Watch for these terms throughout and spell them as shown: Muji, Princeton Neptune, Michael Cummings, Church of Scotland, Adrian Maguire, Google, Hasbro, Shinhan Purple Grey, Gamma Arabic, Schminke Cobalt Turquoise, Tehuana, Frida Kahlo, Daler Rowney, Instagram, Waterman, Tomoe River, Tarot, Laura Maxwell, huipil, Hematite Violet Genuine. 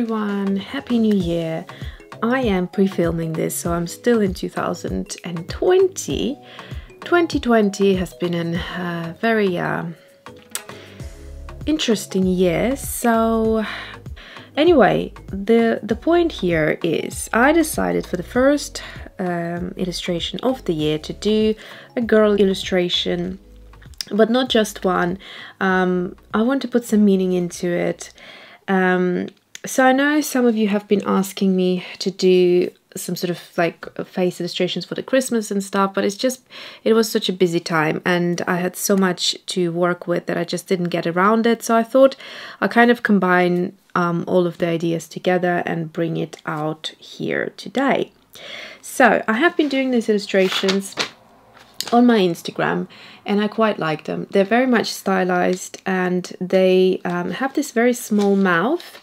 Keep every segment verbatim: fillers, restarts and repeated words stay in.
everyone, Happy New Year! I am pre-filming this, so I'm still in two thousand twenty. twenty twenty has been a uh, very uh, interesting year, so anyway, the, the point here is I decided for the first um, illustration of the year to do a girl illustration, but not just one. Um, I want to put some meaning into it. Um, so I know some of you have been asking me to do some sort of like face illustrations for the Christmas and stuff, but it's just, it was such a busy time and I had so much to work with that I just didn't get around it. So I thought I kind of combine um, all of the ideas together and bring it out here today. So I have been doing these illustrations on my Instagram and I quite like them. They're very much stylized and they um, have this very small mouth.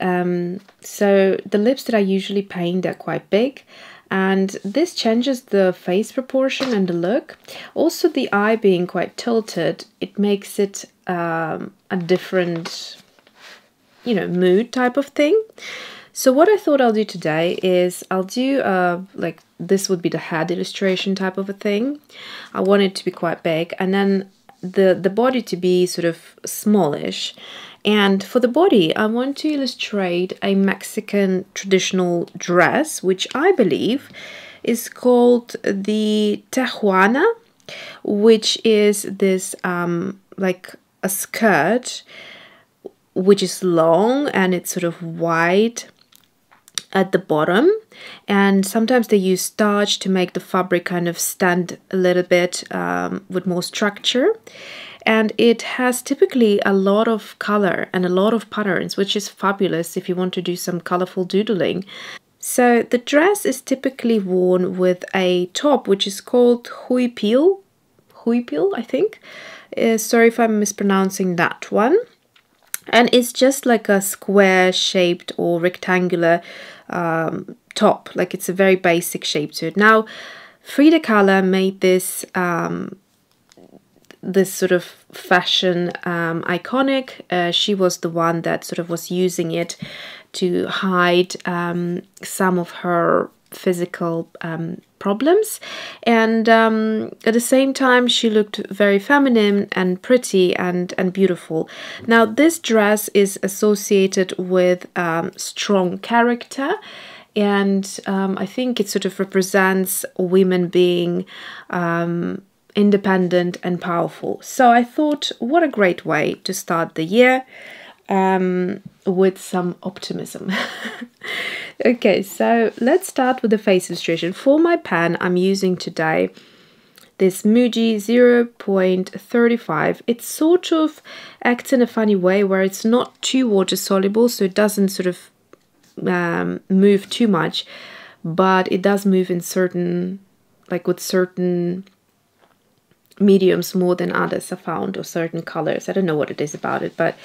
Um, so the lips that I usually paint are quite big, and this changes the face proportion and the look. Also the eye being quite tilted, it makes it um, a different, you know, mood type of thing. So what I thought I'll do today is I'll do uh, like this would be the head illustration type of a thing. I want it to be quite big and then the, the body to be sort of smallish. And for the body, I want to illustrate a Mexican traditional dress, which I believe is called the Tehuana, which is this um, like a skirt, which is long and it's sort of wide at the bottom. And sometimes they use starch to make the fabric kind of stand a little bit um, with more structure. And it has typically a lot of color and a lot of patterns, which is fabulous if you want to do some colorful doodling. So the dress is typically worn with a top, which is called huipil, huipil, I think. Uh, sorry if I'm mispronouncing that one. And it's just like a square-shaped or rectangular um, top, like it's a very basic shape to it. Now, Frida Kahlo made this um, this sort of fashion um, iconic. Uh, she was the one that sort of was using it to hide um, some of her physical um, problems, and um, at the same time she looked very feminine and pretty and and beautiful. Now this dress is associated with um, strong character, and um, I think it sort of represents women being um, independent and powerful. So I thought, what a great way to start the year um, with some optimism. Okay, so let's start with the face illustration. For my pen, I'm using today this Muji zero point three five. It sort of acts in a funny way where it's not too water soluble, so it doesn't sort of um, move too much, but it does move in certain, like with certain mediums more than others are found, or certain colors. I don't know what it is about it, but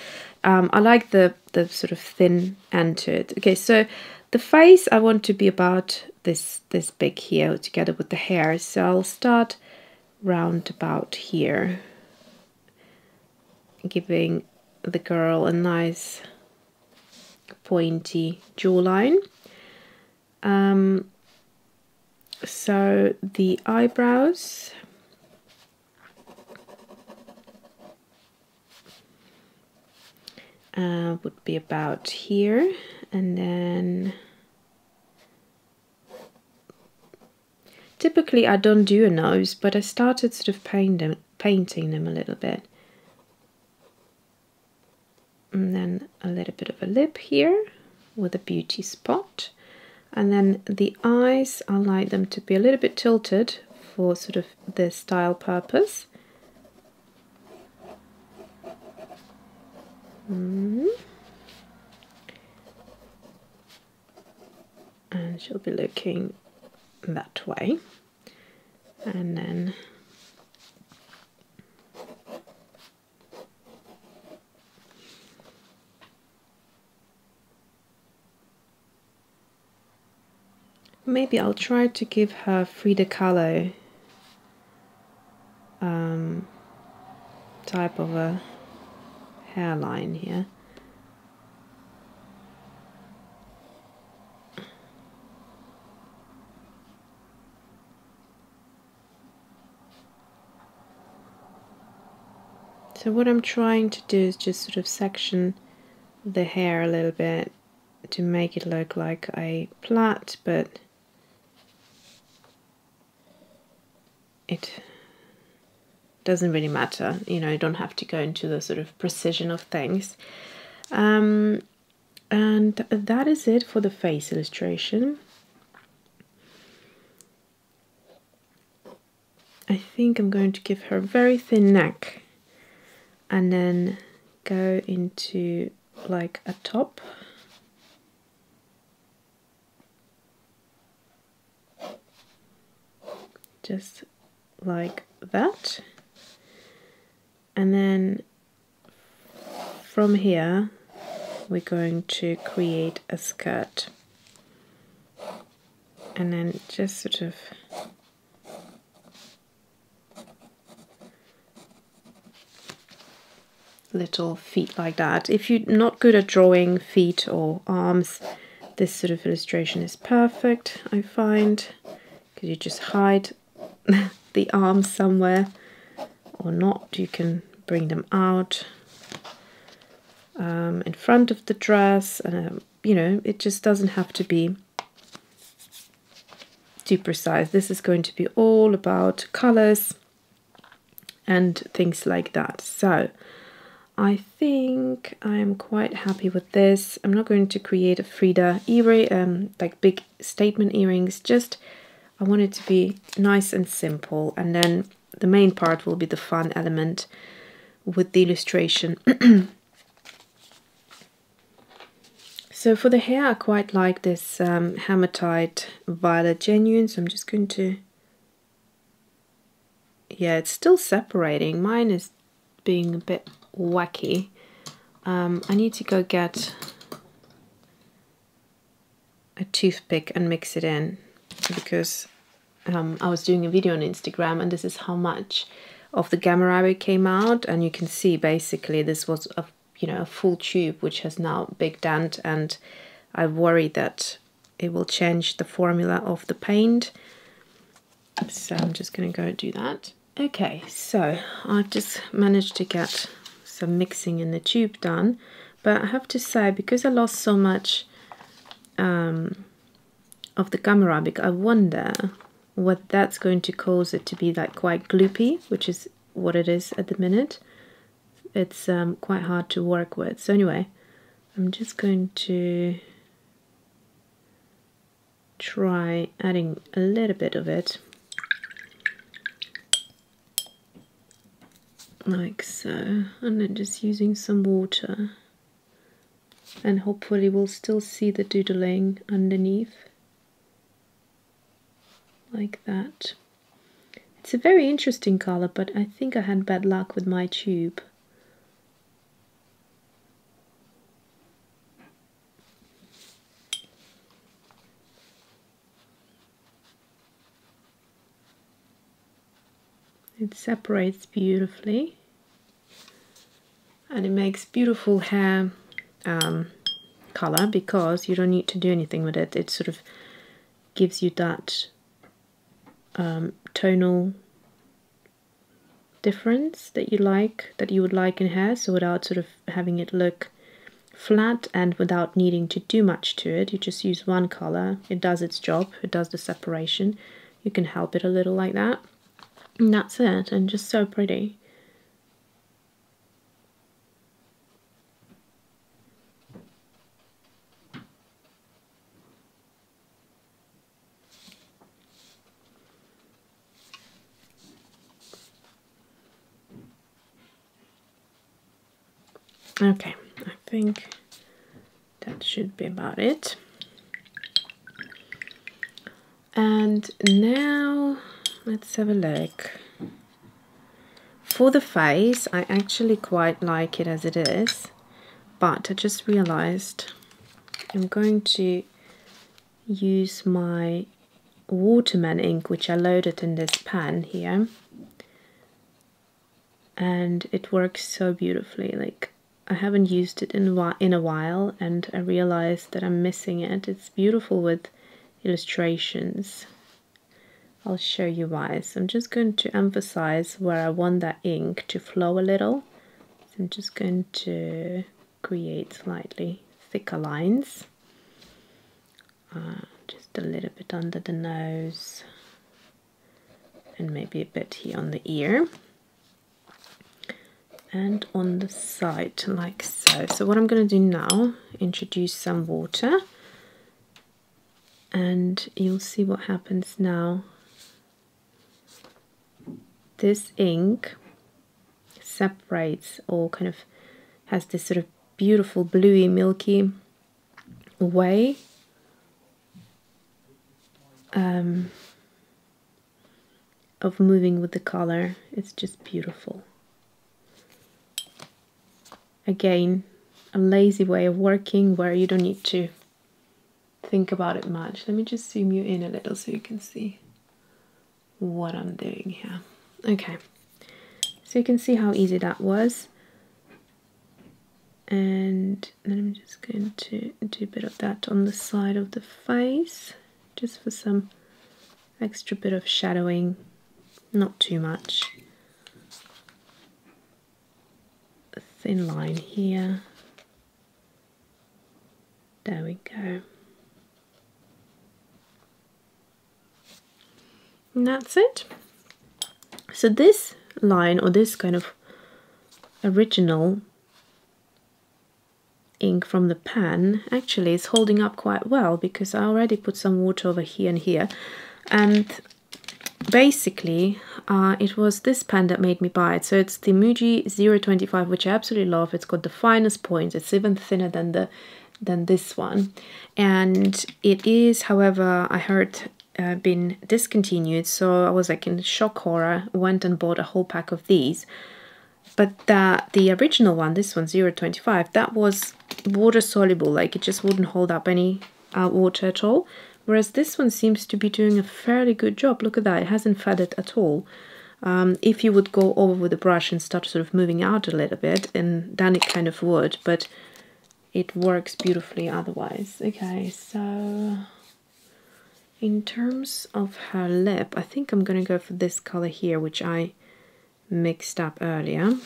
um, I like the, the sort of thin end to it. Okay, so the face I want to be about this this big here together with the hair, so I'll start round about here, giving the girl a nice pointy jawline. Um, so the eyebrows, Uh, would be about here, and then typically I don't do a nose, but I started sort of paint them, painting them a little bit, and then a little bit of a lip here with a beauty spot, and then the eyes, I like them to be a little bit tilted for sort of the style purpose. Mm-hmm. And she'll be looking that way, and then maybe I'll try to give her Frida Kahlo um, type of a hairline here. So what I'm trying to do is just sort of section the hair a little bit to make it look like a plait, but it doesn't really matter, you know, you don't have to go into the sort of precision of things. Um, and that is it for the face illustration. I think I'm going to give her a very thin neck and then go into like a top. Just like that. And then from here we're going to create a skirt. And then just sort of little feet like that. If you're not good at drawing feet or arms, this sort of illustration is perfect, I find, because you just hide the arms somewhere or not. You can bring them out um, in front of the dress, and um, you know, it just doesn't have to be too precise. This is going to be all about colors and things like that. So I think I'm quite happy with this. I'm not going to create a Frida earring, um, like big statement earrings. Just, I want it to be nice and simple. And then the main part will be the fun element with the illustration. So for the hair, I quite like this um, Hematite Violet Genuine. So I'm just going to, yeah, it's still separating. Mine is being a bit wacky. Um, I need to go get a toothpick and mix it in, because um, I was doing a video on Instagram and this is how much of the Gamma Arabic came out, and you can see basically this was a, you know, a full tube which has now a big dent, and I worry that it will change the formula of the paint. So I'm just going to go do that. Okay, so I've just managed to get some mixing in the tube done, but I have to say, because I lost so much um, of the Gamma Arabic, I wonder what that's going to cause it to be like quite gloopy, which is what it is at the minute. It's um, quite hard to work with. So anyway, I'm just going to try adding a little bit of it, like so, and then just using some water, and hopefully we'll still see the doodling underneath, like that. It's a very interesting color, but I think I had bad luck with my tube. It separates beautifully, and it makes beautiful hair um, color, because you don't need to do anything with it. It sort of gives you that um, tonal difference that you like, that you would like in hair. So without sort of having it look flat and without needing to do much to it, you just use one color. It does its job. It does the separation. You can help it a little like that. And that's it, and just so pretty. Okay, I think that should be about it. And now let's have a look. For the face, I actually quite like it as it is, but I just realized I'm going to use my Waterman ink, which I loaded in this pan here, and it works so beautifully. Like, I haven't used it in in a while, and I realized that I'm missing it. It's beautiful with illustrations. I'll show you why. So I'm just going to emphasize where I want that ink to flow a little, I'm just going to create slightly thicker lines, uh, just a little bit under the nose and maybe a bit here on the ear and on the side like so. So what I'm going to do now, introduce some water and you'll see what happens now. This ink separates or kind of has this sort of beautiful bluey milky way, um, of moving with the color. It's just beautiful. Again, a lazy way of working where you don't need to think about it much. Let me just zoom you in a little so you can see what I'm doing here. Okay, so you can see how easy that was, and then I'm just going to do a bit of that on the side of the face, just for some extra bit of shadowing, not too much. A thin line here, there we go. And that's it. So this line, or this kind of original ink from the pan, actually is holding up quite well because I already put some water over here and here, and basically uh, it was this pen that made me buy it. So it's the Muji zero twenty-five, which I absolutely love. It's got the finest points. It's even thinner than the than this one, and it is, however, I heard, Uh, been discontinued, so I was like in shock horror, went and bought a whole pack of these. But that the original one, this one zero twenty-five, that was water soluble, like it just wouldn't hold up any uh, water at all, whereas this one seems to be doing a fairly good job. Look at that, it hasn't feathered at all. Um, if you would go over with the brush and start sort of moving out a little bit, and then it kind of would, but it works beautifully otherwise. Okay, so in terms of her lip, I think I'm gonna go for this color here, which I mixed up earlier.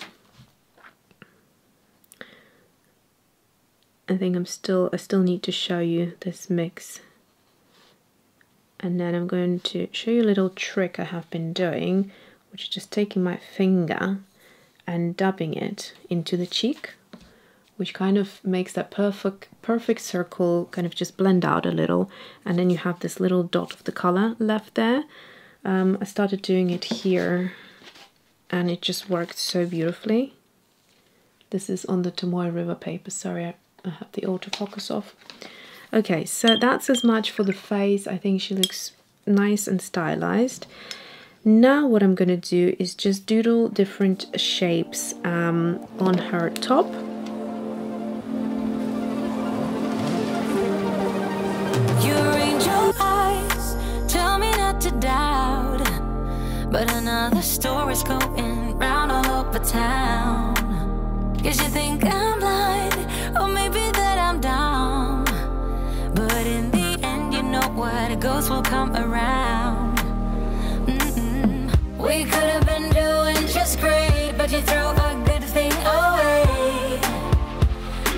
I think I'm still, I still need to show you this mix. And then I'm going to show you a little trick I have been doing, which is just taking my finger and dabbing it into the cheek, which kind of makes that perfect perfect circle kind of just blend out a little, and then you have this little dot of the color left there. Um, I started doing it here and it just worked so beautifully. This is on the Tomoe River paper, sorry, I, I have the autofocus off. Okay, so that's as much for the face. I think she looks nice and stylized. Now what I'm gonna do is just doodle different shapes um, on her top. But another story's going round all over town. Guess you think I'm blind, or maybe that I'm dumb. But in the end, you know what goes will come around. Mm-mm. We could have been doing just great, but you threw a good thing away.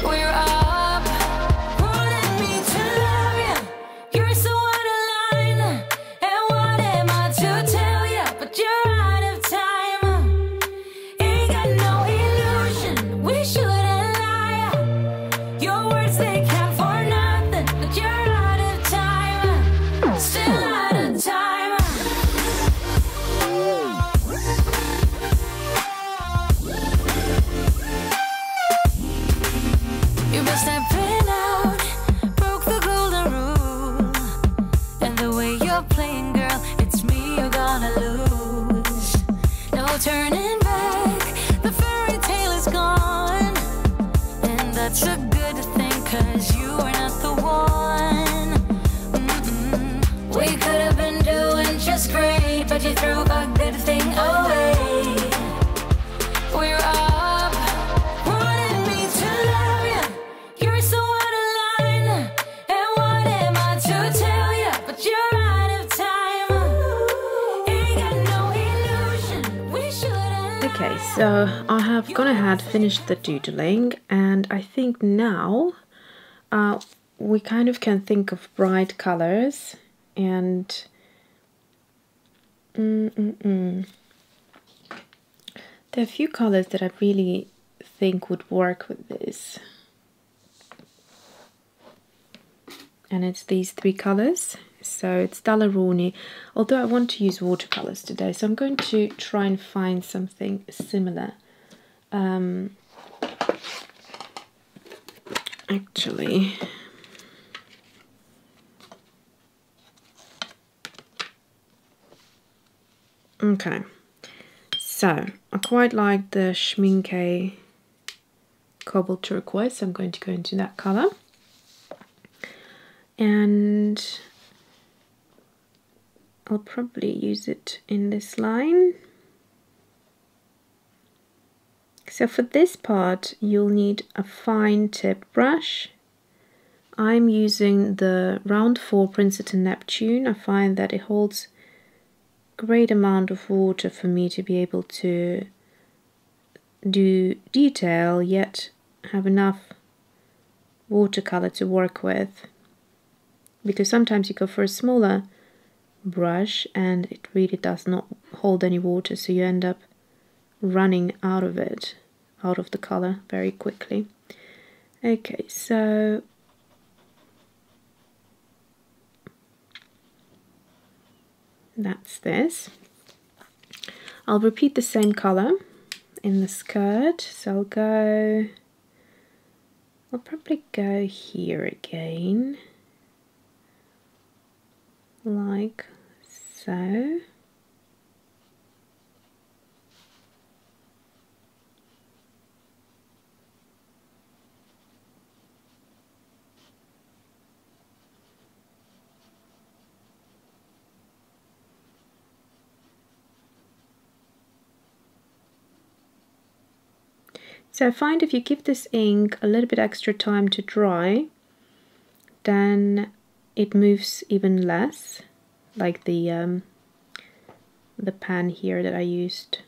We're all should Okay, so I have gone ahead, finished the doodling, and I think now uh, we kind of can think of bright colors and mm -mm -mm. there are a few colors that I really think would work with this. And it's these three colors. So it's Daler Rowney, although I want to use watercolors today, so I'm going to try and find something similar. Um, actually, okay, so I quite like the Schminke Cobalt Turquoise, so I'm going to go into that color. And I'll probably use it in this line. So for this part, you'll need a fine tip brush. I'm using the round four Princeton Neptune. I find that it holds a great amount of water for me to be able to do detail, yet have enough watercolor to work with. Because sometimes you go for a smaller brush and it really does not hold any water, so you end up running out of it, out of the color very quickly. Okay, so that's this. I'll repeat the same color in the skirt, so I'll go, I'll probably go here again, like so. So I find if you give this ink a little bit extra time to dry, then it moves even less, like the um, the pan here that I used.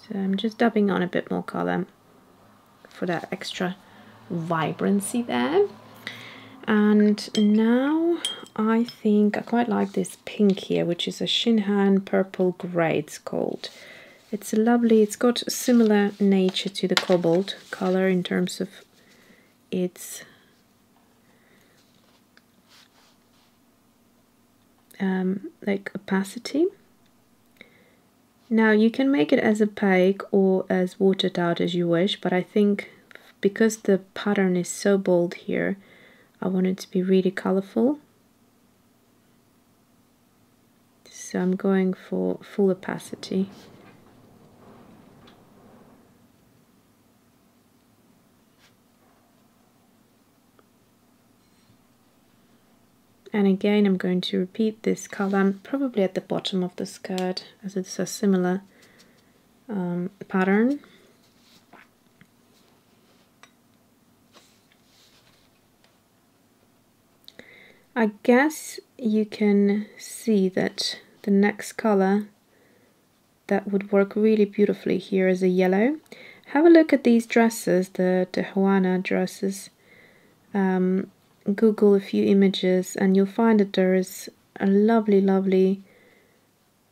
So I'm just dabbing on a bit more color for that extra vibrancy there. And now I think I quite like this pink here, which is a Shinhan Purple Grey, it's called. It's lovely, it's got a similar nature to the cobalt color in terms of its um, like opacity. Now you can make it as opaque or as watered out as you wish, but I think because the pattern is so bold here, I want it to be really colorful. So I'm going for full opacity. And again, I'm going to repeat this color, probably at the bottom of the skirt, as it's a similar um, pattern. I guess you can see that the next color that would work really beautifully here is a yellow. Have a look at these dresses, the Tehuana dresses. Um, Google a few images and you'll find that there is a lovely, lovely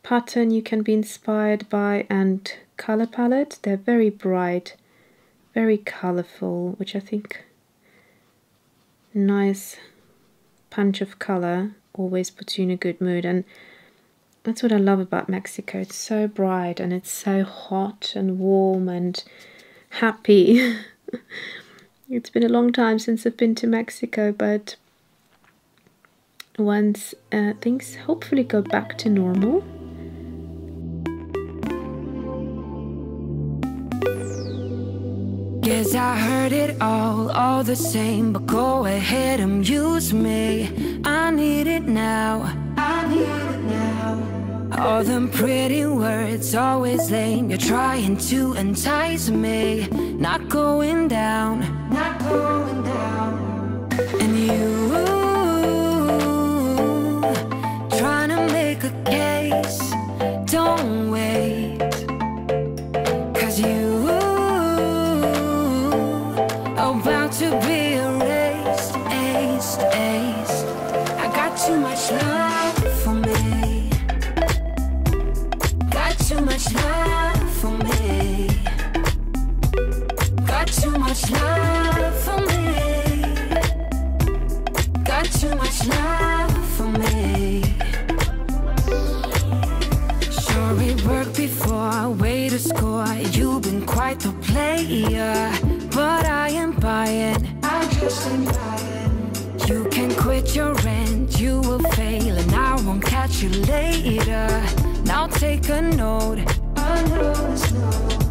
pattern you can be inspired by and color palette. They're very bright, very colorful, which I think nice punch of color always puts you in a good mood. And that's what I love about Mexico. It's so bright and it's so hot and warm and happy. It's been a long time since I've been to Mexico, but once uh, things hopefully go back to normal, yes, I heard it all, all the same, but go ahead and use me. I need it now. I need it now. All them pretty words, always lame. You're trying to entice me. Not going down. Not going down. And you taste. I got too much love for me. Got too much love for me. Got too much love for me. Got too much love for me. Sure it worked before, way to score. You've been quite the player, but I am buying. I just am buying. You can quit your rent, you will fail, and I won't catch you later. Now take a note. I know it's no.